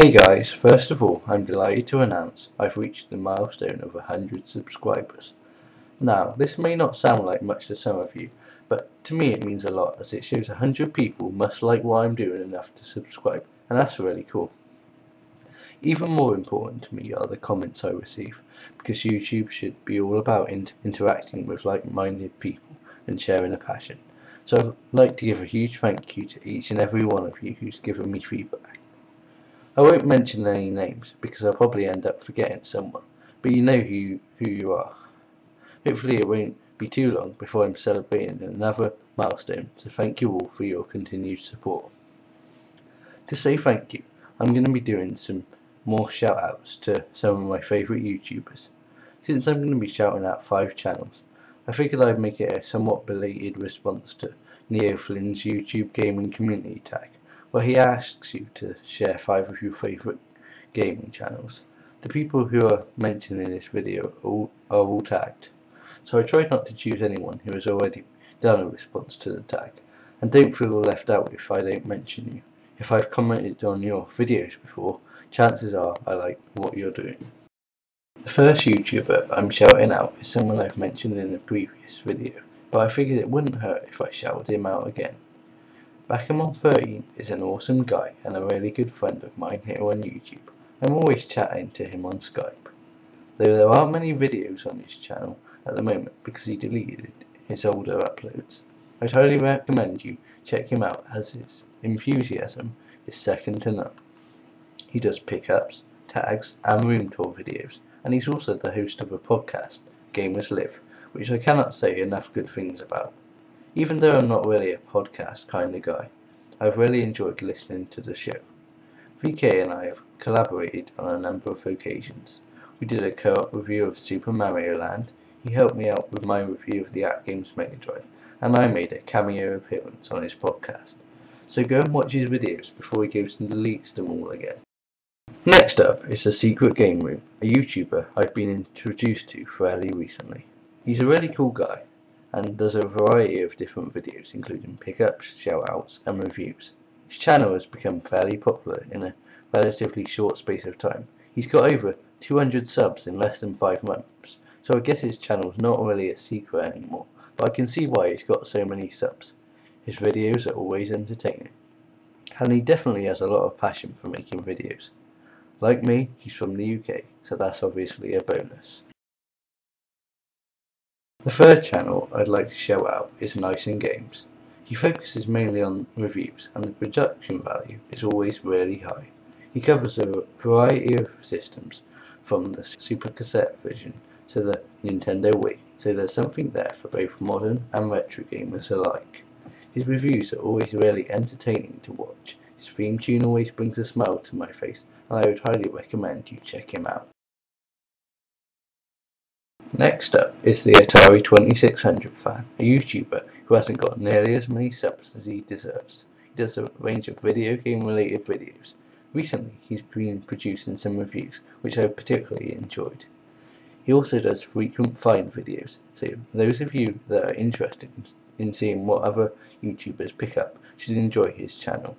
Hey guys, first of all, I'm delighted to announce I've reached the milestone of 100 subscribers. Now, this may not sound like much to some of you, but to me it means a lot as it shows 100 people must like what I'm doing enough to subscribe, and that's really cool. Even more important to me are the comments I receive, because YouTube should be all about interacting with like-minded people and sharing a passion. So I'd like to give a huge thank you to each and every one of you who's given me feedback. I won't mention any names because I'll probably end up forgetting someone, but you know who you are. Hopefully it won't be too long before I'm celebrating another milestone, so thank you all for your continued support. To say thank you, I'm going to be doing some more shout outs to some of my favourite YouTubers. Since I'm going to be shouting out 5 channels, I figured I'd make it a somewhat belated response to Neo Flynn's YouTube gaming community tag, where he asks you to share 5 of your favourite gaming channels. The people who are mentioned in this video are all tagged, so I tried not to choose anyone who has already done a response to the tag, and don't feel left out if I don't mention you. If I've commented on your videos before, chances are I like what you're doing. The first YouTuber I'm shouting out is someone I've mentioned in a previous video, but I figured it wouldn't hurt if I shouted him out again. Bakemon13 is an awesome guy and a really good friend of mine here on YouTube. I'm always chatting to him on Skype, though there aren't many videos on his channel at the moment because he deleted his older uploads. I'd highly recommend you check him out as his enthusiasm is second to none. He does pickups, tags and room tour videos, and he's also the host of a podcast, Gamers Live, which I cannot say enough good things about. Even though I'm not really a podcast kind of guy, I've really enjoyed listening to the show. VK and I have collaborated on a number of occasions. We did a co-op review of Super Mario Land, he helped me out with my review of the AtGames Mega Drive, and I made a cameo appearance on his podcast. So go and watch his videos before he goes and deletes them all again. Next up is The Secret Game Room, a YouTuber I've been introduced to fairly recently. He's a really cool guy and does a variety of different videos including pickups, shoutouts and reviews. His channel has become fairly popular in a relatively short space of time. He's got over 200 subs in less than 5 months, so I guess his channel's not really a secret anymore, but I can see why he's got so many subs. His videos are always entertaining, and he definitely has a lot of passion for making videos. Like me, he's from the UK, so that's obviously a bonus. The third channel I'd like to shout out is niceandgames. He focuses mainly on reviews and the production value is always really high. He covers a variety of systems from the Super Cassette Vision to the Nintendo Wii, so there's something there for both modern and retro gamers alike. His reviews are always really entertaining to watch. His theme tune always brings a smile to my face and I would highly recommend you check him out. Next up is the Atari 2600 fan, a YouTuber who hasn't got nearly as many subs as he deserves. He does a range of video game related videos. Recently he's been producing some reviews which I've particularly enjoyed. He also does frequent find videos, so those of you that are interested in seeing what other YouTubers pick up should enjoy his channel.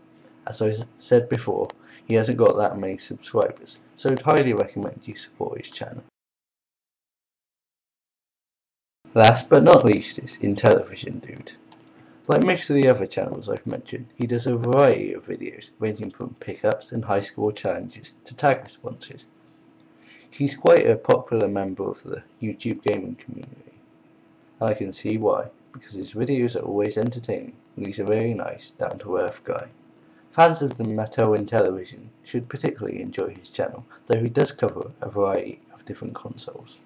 As I said before, he hasn't got that many subscribers, so I'd highly recommend you support his channel. Last but not least is Intellivision Dude. Like most of the other channels I've mentioned, he does a variety of videos ranging from pickups and high score challenges to tag responses. He's quite a popular member of the YouTube gaming community, and I can see why, because his videos are always entertaining and he's a very nice, down to earth guy. Fans of the Mattel Intellivision should particularly enjoy his channel, though he does cover a variety of different consoles.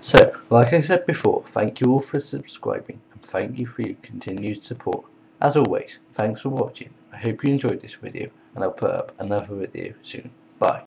So, like I said before, thank you all for subscribing and thank you for your continued support. As always, thanks for watching. I hope you enjoyed this video and I'll put up another video soon. Bye.